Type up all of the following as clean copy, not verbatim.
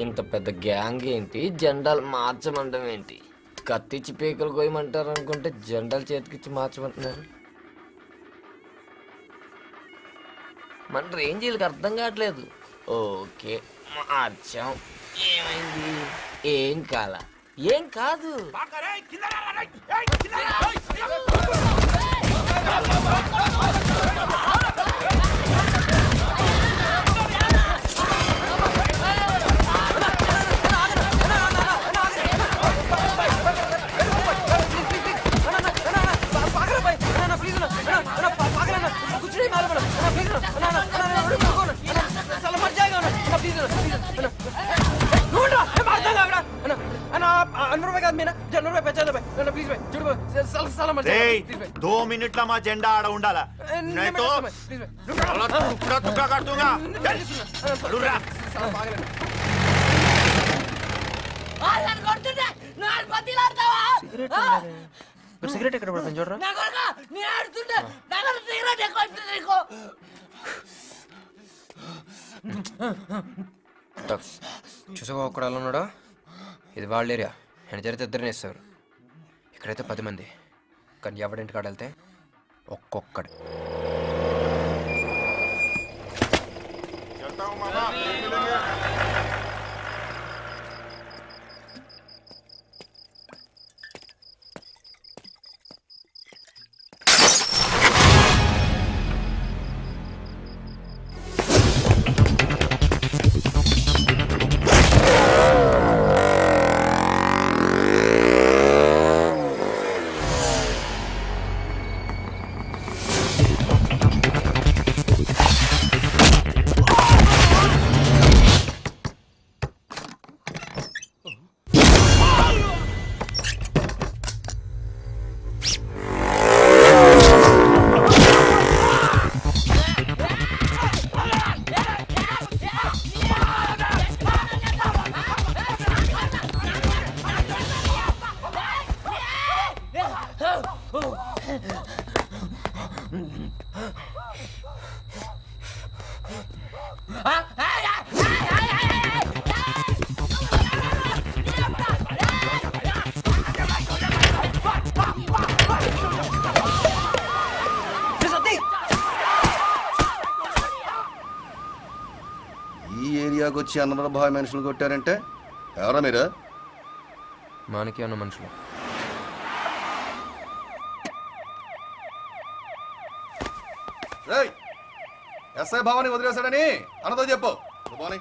ఇంత పెద్ద గ్యాంగ్ ఏంటి జెండాలు మార్చమండం ఏంటి కత్తిచ్చి పీకలు కోయమంటారు అనుకుంటే జెండాలు చేతికిచ్చి మార్చమంటున్నారు మన రేంజీలకు అర్థం కావట్లేదు ఓకే మార్చాం ఏమైంది ఏం కాల ఏం కాదు मिनटला झेंडा आड़ उंडाला नहीं तो पूरा टुकड़ा कर दूंगा लुरा साला पागल आलन करतुंडा नाल बतिलाडतावा सिगरेट ఎక్కడ పడ పంజోడ్రా నా కొడుక నీ ఆడుతుండ నగర సిగరెట్ కొట్టు నీకు చూసావా అక్కడ అలా ఉన్నాడా ఇది వాళ్ళ ఏరియా అని జరిగితే ఇద్దరినేస్తారు ఇక్కడైతే 10 మంది కానీ ఎవడింటి కాడ వెళ్తే ఒక్కొక్కడు వచ్చి అన్నవర భావ మనుషులు కొట్టారంటే ఎవరా మీరు మానికి అన్న మనుషులు రేయ్ ఎస్ఐ భావని వదిలేసాడని అన్నతో చెప్పు భావని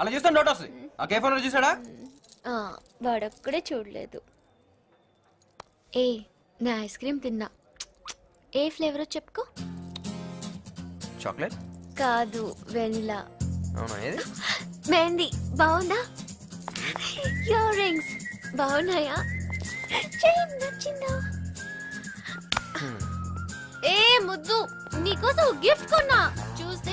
అలా చూస్తాను డౌట్ వస్తుంది ఆ కే ఫోన్ చూసాడా వాడొక్కడే చూడలేదు ఏ నా ఐస్ క్రీమ్ తిన్నా ఏ ఫ్లేవరో చెప్పుకో చాక్లెట్ కాదు వెనిలా అవునా ఏది మెహందీ బాగుందా ఇయర్ రింగ్స్ బాగున్నాయా చైన్ నచ్చిందా ఏ ముద్దు నీకోసం గిఫ్ట్ కొన్నా చూస్తే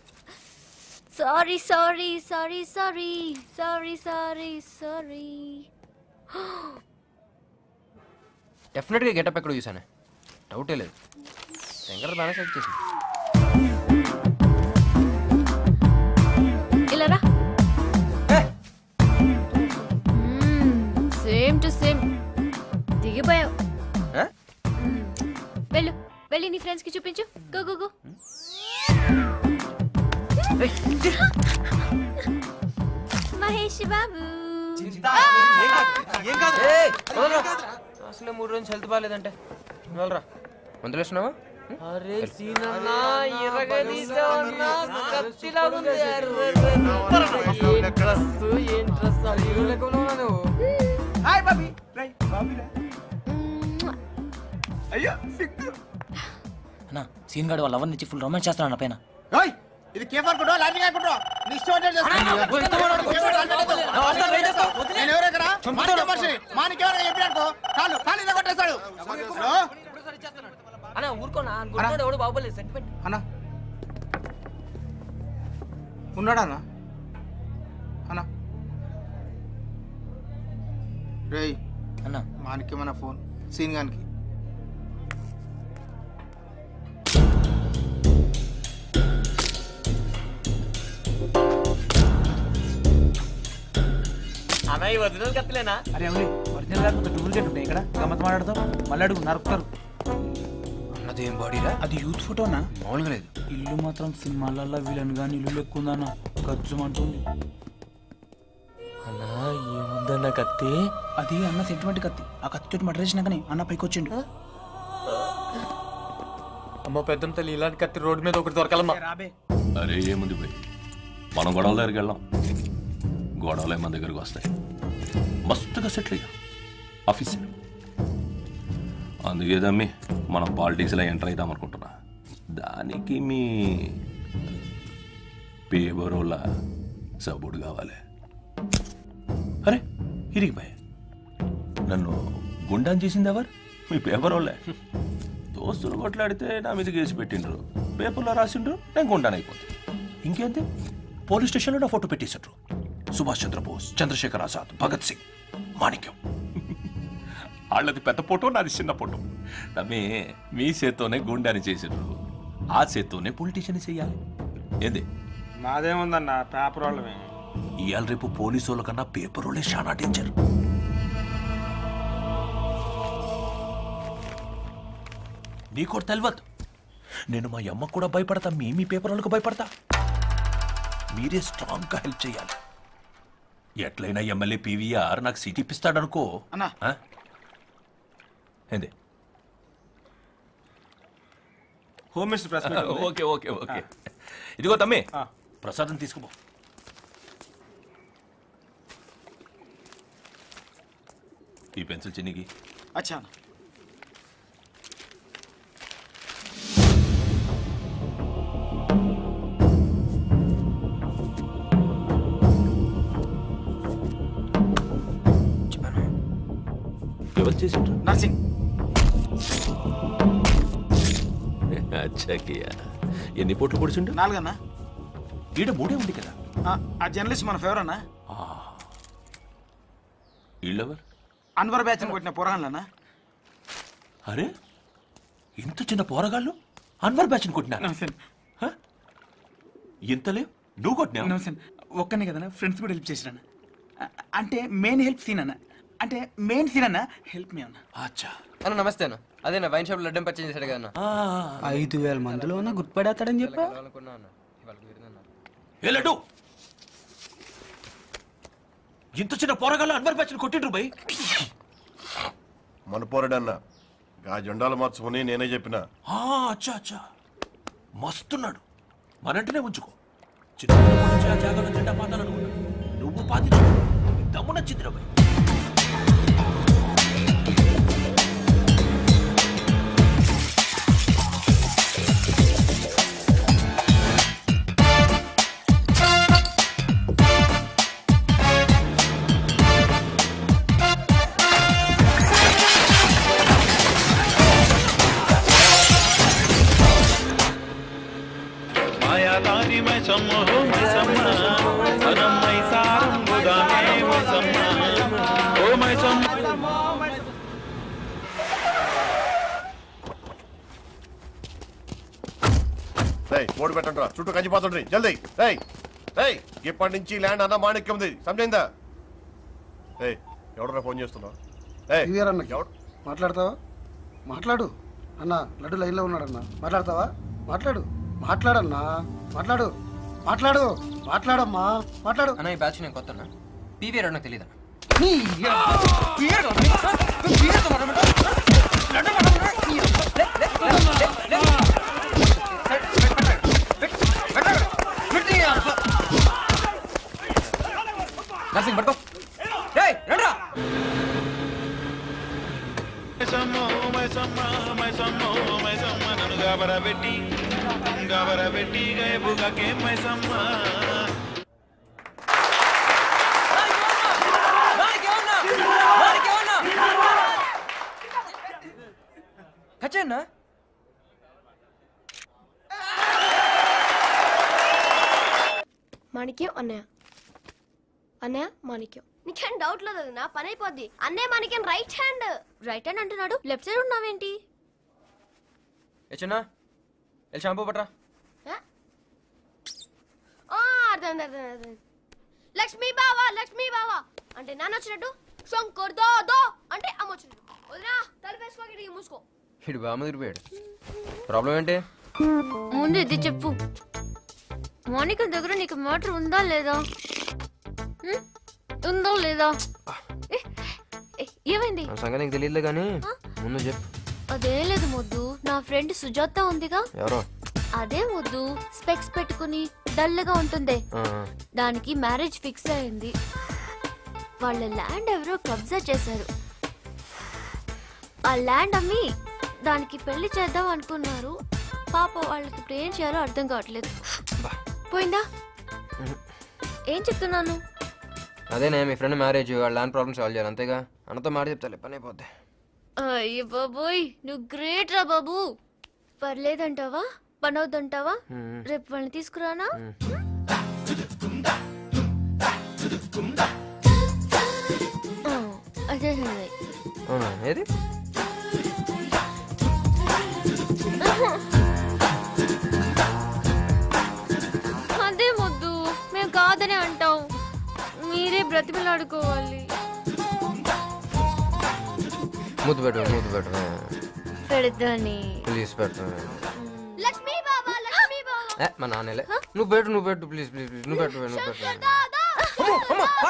sorry sorry sorry sorry sorry sorry sorry డెఫినెట్గా గెటప్ ఎక్కడ చూసాను డౌటే లేదు శంకర్ బాగా సెట్ చేసి ఇలా సేమ్ టు సేమ్ వెళ్ళి నీ ఫ్రెండ్స్ కి చూపించు. Go go go. Mahesh Babu ఏం కాదు. ఏయ్ అసలు మూడు రోజులు హెల్త్ బాలేదంటే వెళ్ళరా. వందలేస్తున్నావా? అరే సీనన్నా ఇరగదీసావన్నా కత్తిలా ఉంది. ఇంట్రెస్ట్ ఇంట్రెస్ట్ అడిగలేకున్నావు నువ్వు. Hi Bobby Rai Bobby Rai. అయ్యో సిగ్గు అన్న సీన్ గాడు వాళ్ళ అవన్నీ ఫుల్ రొమాన్స్ చేస్తారన్న పైన. ఏయ్ ఇది కేఫర్ కొడో లాండింగ్ అయికుంటో నీ స్టోర్ చేస్తా. అస్తా వెయిట్ చేస్తా. నేను ఎవరకరా మాని పర్సి మానికి ఎవరగా చెప్పినాకో కాలు కాలి దొట్టేసాడు. ఇప్పుడు చేస్తాను అన్న ఊర్కోనా గుడ్డోడు ఎవడు బాబులే సెంటిమెంట్ అన్న ఉన్నాడా అన్న అన్న రేయ్ అన్న మానికి మన ఫోన్ సీన్ గానికి అన్న ఈ ఒరిజినల్ కత్తిలేనా? అరే అవును ఒరిజినల్ కాదు డూప్లికేట్ ఉంటాయి ఇక్కడ గమ్మత్తు మాట్లాడతావు మళ్ళీ అడుగు నరుకుతారు. అదేం బాడీరా అది యూత్ ఫోటోనా? మామూలుగా లేదు. ఇల్లు మాత్రం సినిమాలలో విలన్ గాని ఇల్లు లెక్కుందన్న ఖర్చుమంటుంది అన్నా. ఏముందన్న కత్తి అది అన్న సెంటిమెంట్ కత్తి. ఆ కత్తితోటి మర్డర్ చేసినాకనే అన్న పైకి వచ్చిండు. అమ్మ పెద్ద తల్లి ఇలాంటి కత్తి రోడ్డు మీద ఒకటి దొరకాలమ్మా. అరే ఏముంది పోయి మనం గొడవల దగ్గరికి వెళ్ళాం. గొడవలే మన దగ్గరకు వస్తాయి. మస్తుగా సెటిల్ అయ్యా ఆఫీస్. అందుకే దమ్మి మనం పాలిటిక్స్లో ఎంటర్ అవుతాం అనుకుంటున్నా. దానికి మీ పేబరోలా సపోర్ట్ కావాలి. అరే ఇరిగిపోయా నన్ను గుండాన్ చేసింది ఎవరు? మీ పేబరోలే. దోస్తులు కొట్లాడితే నా మీద కేసు పెట్టిండ్రు, పేపర్లో రాసిండ్రు, నేను గుండాన్ అయిపోతాను. ఇంకేంతే పోలీస్ స్టేషన్లో నా ఫోటో పెట్టేశారు. సుభాష్ చంద్రబోస్, చంద్రశేఖర్ ఆజాద్, భగత్ సింగ్, మాణిక్యం. వాళ్ళది పెద్ద ఫోటో, నాది చిన్న ఫోటో. తమ్మి మీ చేత్తోనే గుండాని చేసారు, ఆ చేత్తోనే పొలిటీషియన్ చేయాలి. ఏది నాదేముందన్న పేపర్ వాళ్ళమే. ఇవాళ రేపు పోలీసు వాళ్ళ కన్నా పేపర్ వాళ్ళే చాలా డేంజర్. నీకోటి తెలియదు, నేను మా అమ్మకు కూడా భయపడతా, మీ పేపర్ వాళ్ళకు భయపడతా. మీరే స్ట్రాంగ్గా హెల్ప్ చేయాలి. ఎట్లయినా ఎమ్మెల్యే పీవీఆర్ నాకు సీట్ ఇప్పిస్తాడనుకో. ఏంది home minister Prasad? Okay okay okay. ఇదిగో తమ్మి ప్రసాదం తీసుకుపో. ఈ పెన్సిల్ చిన్నికి. అచ్చా ఎవరు చేసిండ్రు? నర్సింగ్. ఎన్ని పోట్లు పొడిచిండు? నాలుగన్నా. ఈడ మూడే ఉంది కదా. ఆ జర్నలిస్ట్ మన ఫేవర్ అన్నా. వీళ్ళెవరు? అన్వర్ బ్యాచ్ కొట్టిన పోరగాళ్ళన్నా. అరే ఇంత చిన్న పోరగాళ్ళు అన్వర్ బ్యాచ్ కొట్టినా? ఇంతలే నువ్వు కొట్టినా? ఒక్కనే కదన్నా, ఫ్రెండ్స్ కూడా హెల్ప్ చేసిన. అంటే మెయిన్ హెల్ప్ సీన్ అన్న, అంటే మెయిన్ సీన్ అన్న హెల్ప్ మీ అన్నా. అచ్చా అన్న నమస్తే అన్న. అదేనా వైన్ షాప్ లడ్డం పర్చేజ్ చేశాడు కదా? 5000 మందిలో ఉన్న గుర్తుపడేస్తాడని చెప్పా. ఏ లడ్డు ఇంత చిన్న పోరగాళ్ళు అన్వర్ బ్యాచ్ కొట్టిండ్రు బై? మన పోరడన్నా గా జెండాలు మార్చుకుని నేనే చెప్పిన. అచ్చా అచ్చా మస్తున్నాడు. మనంటనే ఉంచుకో. చిన్న జాగాలో జెండా పాతాలనుకున్నాను, నువ్వు పాతి దమ్మున చిత్రబై. ఓడి పెట్టండి రా, చుట్టూ కంచిపోతుండ్రి జల్దీ. ఏయ్ ఏయ్ ఇప్పటి నుంచి ల్యాండ్ అన్న మాణిక్యం ఉంది, సమజైందా? ఏయ్ ఎవడరా ఫోన్ చేస్తున్నావు? ఏయ్ మాట్లాడతావా? మాట్లాడు. అన్న లడ్డు లైన్లో ఉన్నాడన్న. మాట్లాడతావా? మాట్లాడు మాట్లాడన్నా, మాట్లాడు మాట్లాడు మాట్లాడమ్మా, మాట్లాడు అన్న. ఈ బ్యాచ్ నేను కొత్త, పీవీఆర్ అన్న తెలియదు. నర్సింగ్ పట్టుకో, రండ్రా. ఖచ్చేనా మాణిక్యం అన్నయ్య, అన్నయ్య మాణిక్యం. నీకేం డౌట్ లేదు కదా, పని అయిపోద్ది. అన్నయ్య Manikyam right hand, right hand అంటున్నాడు, లెఫ్ట్ సైడ్ ఉన్నావేంటి? షాంపూ పట్రా. అర్థం అర్థం. లక్ష్మీ బావా లక్ష్మీ బావా అంటే నాన్న వచ్చినట్టు, శంకర్ దో అంటే అమ్మ వచ్చినట్టు. వదినా తలపేసుకో, ఇడికి మూసుకో. ఇడు బామ్మ తిరిపోయాడు. ప్రాబ్లం ఏంటి ముందు ఇది చెప్పు. మోనిక దగ్గర నీకు మోటర్ ఉందా లేదా? ఉందో లేదా ఏమైంది సంగతి నీకు తెలియదులే, కానీ ముందు చెప్పు. అదే లేదు ముద్దు, నా ఫ్రెండ్ సుజాత ఉందిగా. ఎవరో? అదే ముద్దు, స్పెక్స్ పెట్టుకుని డల్ గా ఉంటుంది. దానికి మ్యారేజ్ ఫిక్స్ అయింది. వాళ్ళ ల్యాండ్ ఎవరో కబ్జా చేశారు. ఆ ల్యాండ్ అమ్మి దానికి పెళ్లి చేద్దాం అనుకున్నారు. పాప వాళ్ళకి ఇప్పుడు ఏం చేయాలో అర్థం కావట్లేదు. పోయిందా? ఏం చెప్తున్నాను? అదేనే మీ ఫ్రెండ్ మ్యారేజ్, వాళ్ళ ల్యాండ్ ప్రాబ్లమ్ సాల్వ్ చేయాలి అంతేగా. అన్నతో మాట చెప్తాలే, పని అయిపోద్ది. అయ్య బాబోయ్, నువ్వు గ్రేట్ రా బాబు. పర్లేదంటావా, పనవుద్దంటావా? రేపు వాళ్ళని తీసుకురానా? అదే ఏది అదే ముద్దు, మేము కాదనే అంటాం, మీరే బ్రతిమలాడుకోవాలి. ముద్దు పెట్టు, ముద్దు పెట్టు, పెడతాని ప్లీజ్ పెట్టు. లక్ష్మీ బాబా లక్ష్మీ బాబా. మా నాన్నలే, నువ్వు పెట్టు, నువ్వు పెట్టు ప్లీజ్, ప్లీజ్ ప్లీజ్, నువ్వు పెట్టు, నువ్వు పెట్టు.